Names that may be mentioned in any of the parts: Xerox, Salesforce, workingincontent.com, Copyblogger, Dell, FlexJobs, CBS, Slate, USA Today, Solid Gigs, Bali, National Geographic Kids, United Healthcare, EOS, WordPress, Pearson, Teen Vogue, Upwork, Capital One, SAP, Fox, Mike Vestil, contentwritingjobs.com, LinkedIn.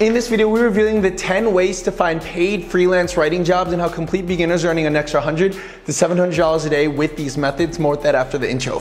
In this video, we're reviewing the 10 ways to find paid freelance writing jobs and how complete beginners are earning an extra $100 to $700 a day with these methods. More with that after the intro.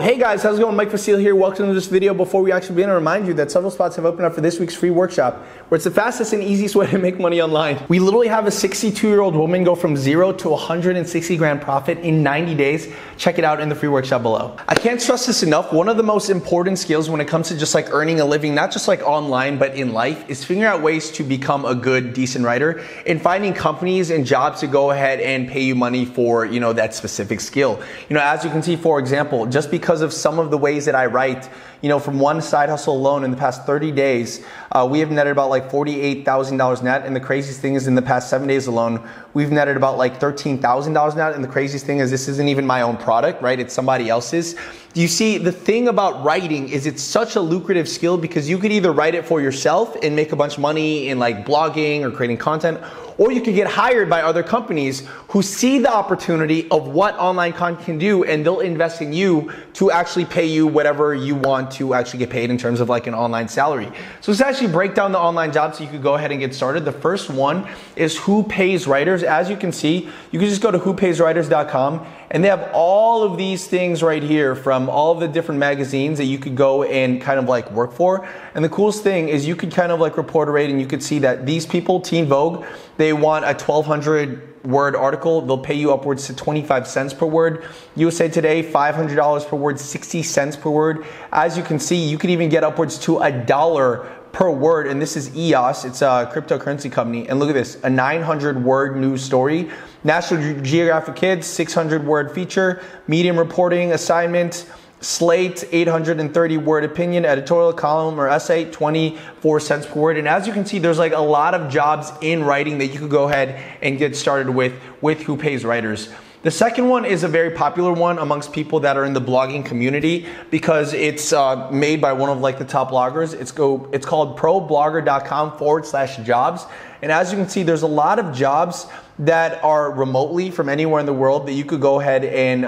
Hey guys, how's it going? Mike Vestil here. Welcome to this video. Before we actually begin, I remind you that several spots have opened up for this week's free workshop, where it's the fastest and easiest way to make money online. We literally have a 62-year-old woman go from zero to 160 grand profit in 90 days. Check it out in the free workshop below. I can't stress this enough. One of the most important skills when it comes to just like earning a living, not just like online, but in life, is figuring out ways to become a good, decent writer and finding companies and jobs to go ahead and pay you money for, you know, that specific skill. You know, as you can see, for example, just because of some of the ways that I write, you know, from one side hustle alone in the past 30 days, we have netted about like $48,000 net. And the craziest thing is in the past 7 days alone, we've netted about like $13,000 net. And the craziest thing is this isn't even my own product, right? It's somebody else's. You see, the thing about writing is it's such a lucrative skill because you could either write it for yourself and make a bunch of money in like blogging or creating content, or you could get hired by other companies who see the opportunity of what online content can do, and they'll invest in you to actually pay you whatever you want to actually get paid in terms of like an online salary. So let's actually break down the online jobs so you could go ahead and get started. The first one is Who Pays Writers. As you can see, you can just go to whopayswriters.com and they have all of these things right here from all of the different magazines that you could go and kind of like work for. And the coolest thing is you could kind of like report a rate, and you could see that these people, Teen Vogue, they want a 1,200 word article. They'll pay you upwards to 25 cents per word. USA Today, $500 per word, 60 cents per word. As you can see, you could even get upwards to $1 per word. And this is EOS, it's a cryptocurrency company. And look at this, a 900 word news story. National Geographic Kids, 600 word feature. Medium reporting assignment. Slate, 830 word opinion, editorial column or essay, 24 cents per word. And as you can see, there's like a lot of jobs in writing that you could go ahead and get started with Who Pays Writers. The second one is a very popular one amongst people that are in the blogging community because it's made by one of like the top bloggers. It's called ProBlogger.com/jobs. And as you can see, there's a lot of jobs that are remotely from anywhere in the world that you could go ahead and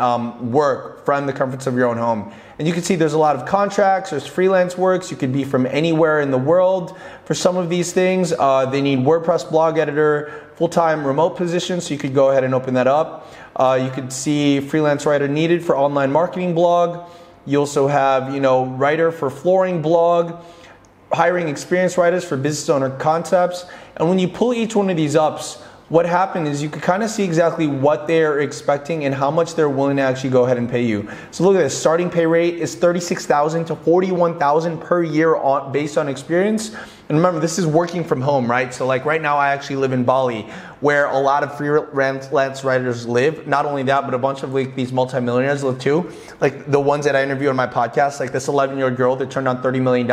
work from the comforts of your own home. And you can see there's a lot of contracts, there's freelance works, you could be from anywhere in the world for some of these things. They need WordPress blog editor, full-time remote position, so you could go ahead and open that up. You could see freelance writer needed for online marketing blog. You also have, you know, writer for flooring blog, hiring experienced writers for business owner concepts. And when you pull each one of these ups, what happened is you could kind of see exactly what they're expecting and how much they're willing to actually go ahead and pay you. So look at this, starting pay rate is $36,000 to $41,000 per year based on experience. And remember, this is working from home, right? So like right now I actually live in Bali, where a lot of freelance writers live. Not only that, but a bunch of like these multimillionaires live too. Like the ones that I interview on my podcast, like this 11-year-old girl that turned on $30 million.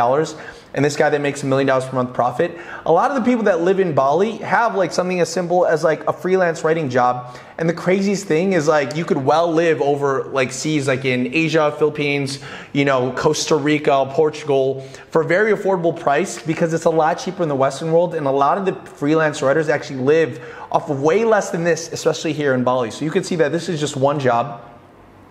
And this guy that makes $1 million per month profit. A lot of the people that live in Bali have like something as simple as like a freelance writing job. And the craziest thing is like you could well live over like seas like in Asia, Philippines, you know, Costa Rica, Portugal for a very affordable price because it's a lot cheaper in the Western world. And a lot of the freelance writers actually live off of way less than this, especially here in Bali. So you can see that this is just one job.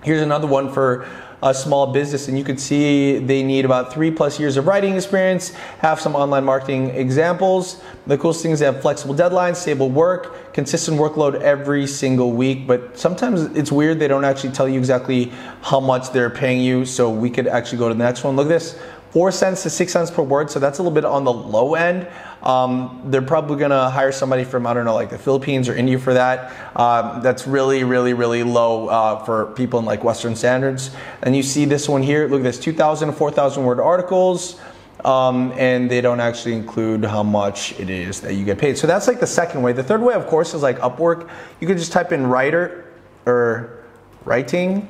Here's another one for a small business, and you could see they need about 3+ years of writing experience, have some online marketing examples. The coolest thing is they have flexible deadlines, stable work, consistent workload every single week, but sometimes it's weird they don't actually tell you exactly how much they're paying you, so we could actually go to the next one. Look at this, 4 cents to 6 cents per word, so that's a little bit on the low end. They're probably gonna hire somebody from, I don't know, like the Philippines or India for that. That's really, really, really low for people in like Western standards. And you see this one here, look at this, 2,000 to 4,000 word articles. And they don't actually include how much it is that you get paid. So that's like the second way. The third way, of course, is like Upwork. You can just type in writer or writing,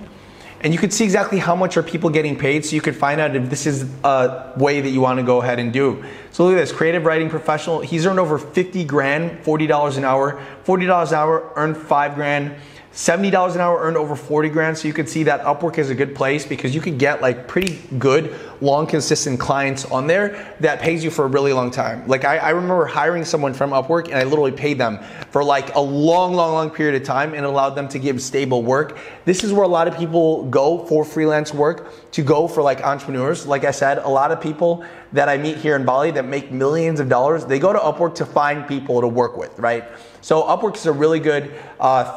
and you could see exactly how much are people getting paid, so you could find out if this is a way that you want to go ahead and do. So look at this, creative writing professional, he's earned over 50 grand, $40 an hour, $40 an hour, earned 5 grand, $70 an hour, earned over 40 grand. So you could see that Upwork is a good place because you could get like pretty good long, consistent clients on there that pays you for a really long time. Like I remember hiring someone from Upwork and I literally paid them for like a long period of time and allowed them to give stable work. This is where a lot of people go for freelance work, to go for like entrepreneurs. Like I said, a lot of people that I meet here in Bali that make millions of dollars, they go to Upwork to find people to work with, right? So Upwork is a really good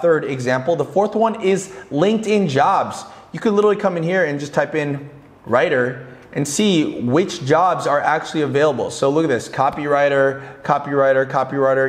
third example. The fourth one is LinkedIn jobs. You could literally come in here and just type in writer and see which jobs are actually available. So look at this, copywriter.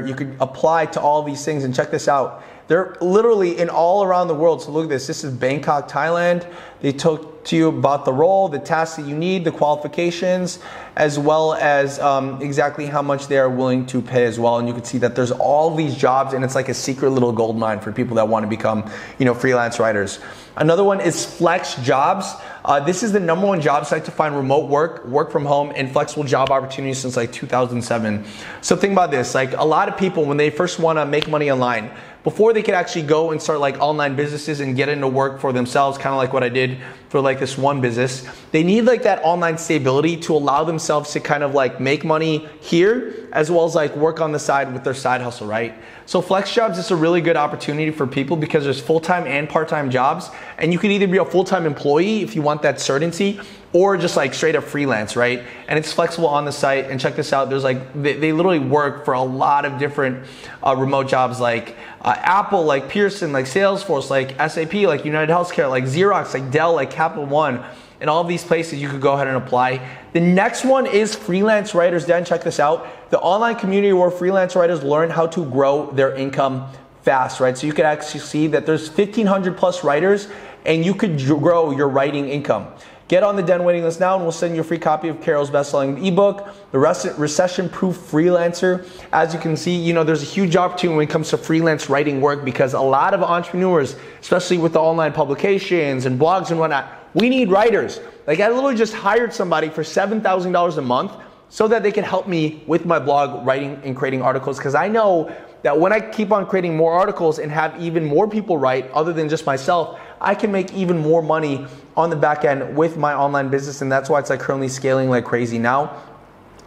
You could apply to all these things and check this out. They're literally in all around the world. So look at this, this is Bangkok, Thailand. They talk to you about the role, the tasks that you need, the qualifications, as well as exactly how much they are willing to pay as well. And you can see that there's all these jobs, and it's like a secret little gold mine for people that want to become, you know, freelance writers. Another one is FlexJobs. This is the #1 job site to find remote work, work from home, and flexible job opportunities since like 2007. So think about this, like a lot of people when they first want to make money online, before they could actually go and start like online businesses and get into work for themselves, kind of like what I did for like this one business, they need like that online stability to allow themselves to kind of like make money here as well as like work on the side with their side hustle, right? So FlexJobs is a really good opportunity for people because there's full-time and part-time jobs, and you can either be a full-time employee if you want that certainty, or just like straight up freelance, right? And it's flexible on the site, and check this out, there's like, they literally work for a lot of different remote jobs like Apple, like Pearson, like Salesforce, like SAP, like United Healthcare, like Xerox, like Dell, like Capital One, and all of these places you could go ahead and apply. The next one is Freelance Writers Den, check this out. The online community where freelance writers learn how to grow their income fast, right? So you can actually see that there's 1,500 plus writers, and you could grow your writing income. Get on the Den waiting list now and we'll send you a free copy of Carol's best-selling ebook, The Recession-Proof Freelancer. As you can see, you know, there's a huge opportunity when it comes to freelance writing work because a lot of entrepreneurs, especially with the online publications and blogs and whatnot, we need writers. Like I literally just hired somebody for $7,000 a month so that they can help me with my blog writing and creating articles, because I know that when I keep on creating more articles and have even more people write other than just myself, I can make even more money on the back end with my online business, and that's why it's like currently scaling like crazy now.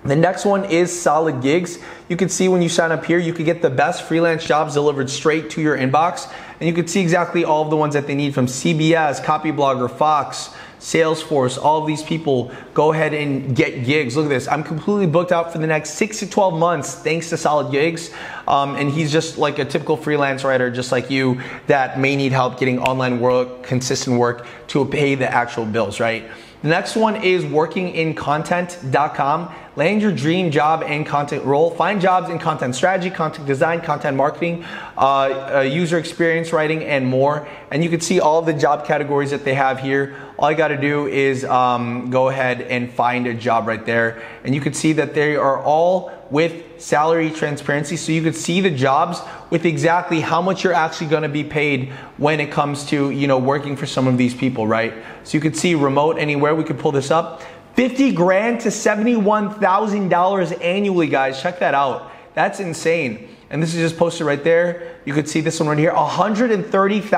The next one is Solid Gigs. You can see when you sign up here, you can get the best freelance jobs delivered straight to your inbox, and you can see exactly all of the ones that they need from CBS, Copyblogger, Fox, Salesforce, all of these people. Go ahead and get gigs. Look at this, I'm completely booked out for the next 6 to 12 months thanks to Solid Gigs. And he's just like a typical freelance writer just like you that may need help getting online work, consistent work to pay the actual bills, right? The next one is workingincontent.com. Land your dream job and content role. Find jobs in content strategy, content design, content marketing, user experience writing, and more. And you can see all the job categories that they have here. All you gotta do is go ahead and find a job right there. And you can see that they are all with salary transparency, so you could see the jobs with exactly how much you're actually gonna be paid when it comes to, you know, working for some of these people, right? So you could see remote anywhere, we could pull this up. $50,000 to $71,000 annually, guys, check that out. That's insane. And this is just posted right there. You could see this one right here, $130,000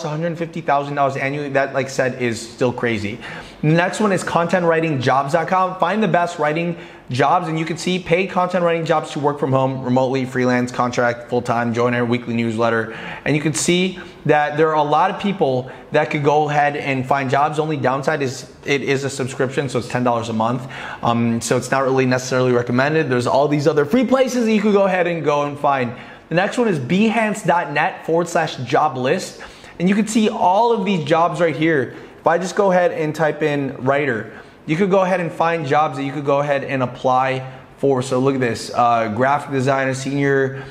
to $150,000 annually. That, like said, is still crazy. The next one is contentwritingjobs.com. Find the best writing jobs, and you can see paid content writing jobs to work from home, remotely, freelance, contract, full-time, joiner, weekly newsletter. And you can see that there are a lot of people that could go ahead and find jobs. Only downside is it is a subscription, so it's $10 a month. So it's not really necessarily recommended. There's all these other free places that you could go ahead and go and find. The next one is behance.net/job list. And you can see all of these jobs right here. If I just go ahead and type in writer, you could go ahead and find jobs that you could go ahead and apply for. So look at this, graphic designer, senior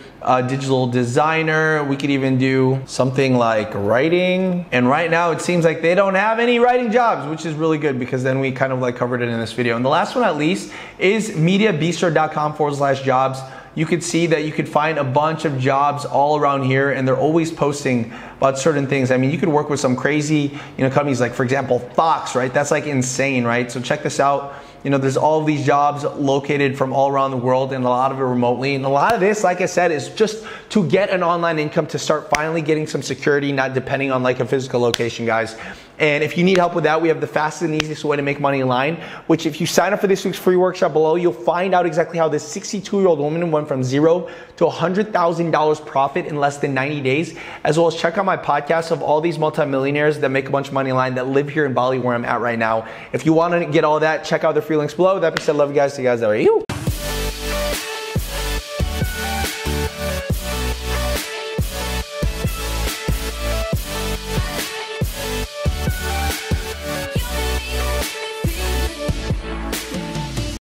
digital designer. We could even do something like writing. And right now it seems like they don't have any writing jobs, which is really good because then we kind of like covered it in this video. And the last one at least is mediabistro.com/jobs. You could see that you could find a bunch of jobs all around here, and they're always posting about certain things. I mean, you could work with some crazy, you know, companies like, for example, Fox, right? That's like insane, right? So check this out. You know, there's all these jobs located from all around the world, and a lot of it remotely. And a lot of this, like I said, is just to get an online income to start finally getting some security, not depending on like a physical location, guys. And if you need help with that, we have the fastest and easiest way to make money online, which if you sign up for this week's free workshop below, you'll find out exactly how this 62-year-old woman went from zero to $100,000 profit in less than 90 days, as well as check out my podcast of all these multimillionaires that make a bunch of money online that live here in Bali where I'm at right now. If you want to get all that, check out the free links below. With that being said, love you guys. See you guys. How are you?